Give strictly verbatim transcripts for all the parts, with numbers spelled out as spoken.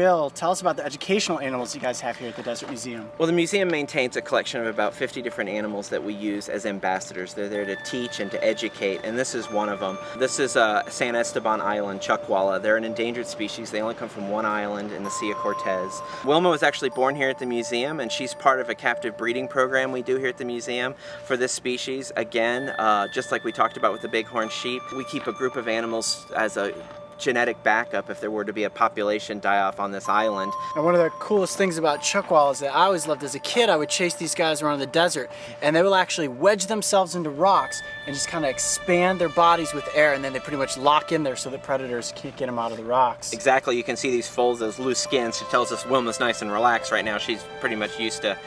Will, tell us about the educational animals you guys have here at the Desert Museum. Well, the museum maintains a collection of about fifty different animals that we use as ambassadors. They're there to teach and to educate, and this is one of them. This is uh, San Esteban Island, Chuckwalla. They're an endangered species. They only come from one island in the Sea of Cortez. Wilma was actually born here at the museum, and she's part of a captive breeding program we do here at the museum for this species. Again, uh, just like we talked about with the bighorn sheep, we keep a group of animals as a genetic backup if there were to be a population die-off on this island. And one of the coolest things about chuckwalla is that I always loved as a kid, I would chase these guys around the desert and they will actually wedge themselves into rocks and just kind of expand their bodies with air, and then they pretty much lock in there so the predators can't get them out of the rocks. Exactly, you can see these folds, those loose skins. She tells us Wilma's nice and relaxed right now. She's pretty much used to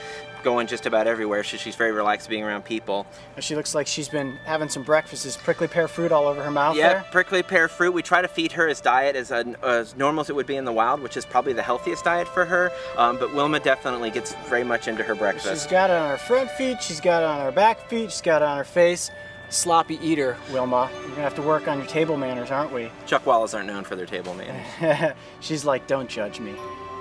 going just about everywhere, so she's very relaxed being around people. And she looks like she's been having some breakfast. Is prickly pear fruit all over her mouth yeah, there? Yeah, prickly pear fruit. We try to feed her as diet as, uh, as normal as it would be in the wild, which is probably the healthiest diet for her, um, but Wilma definitely gets very much into her breakfast. She's got it on her front feet, she's got it on her back feet, she's got it on her face. Sloppy eater, Wilma. You're gonna have to work on your table manners, aren't we? Chuckwallas aren't known for their table manners. She's like, don't judge me.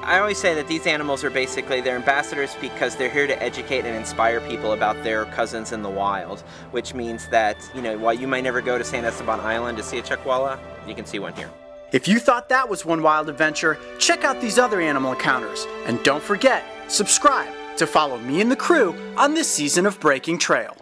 I always say that these animals are basically, they're ambassadors because they're here to educate and inspire people about their cousins in the wild, which means that, you know, while you might never go to San Esteban Island to see a chuckwalla, you can see one here. If you thought that was one wild adventure, check out these other animal encounters. And don't forget, subscribe to follow me and the crew on this season of Breaking Trail.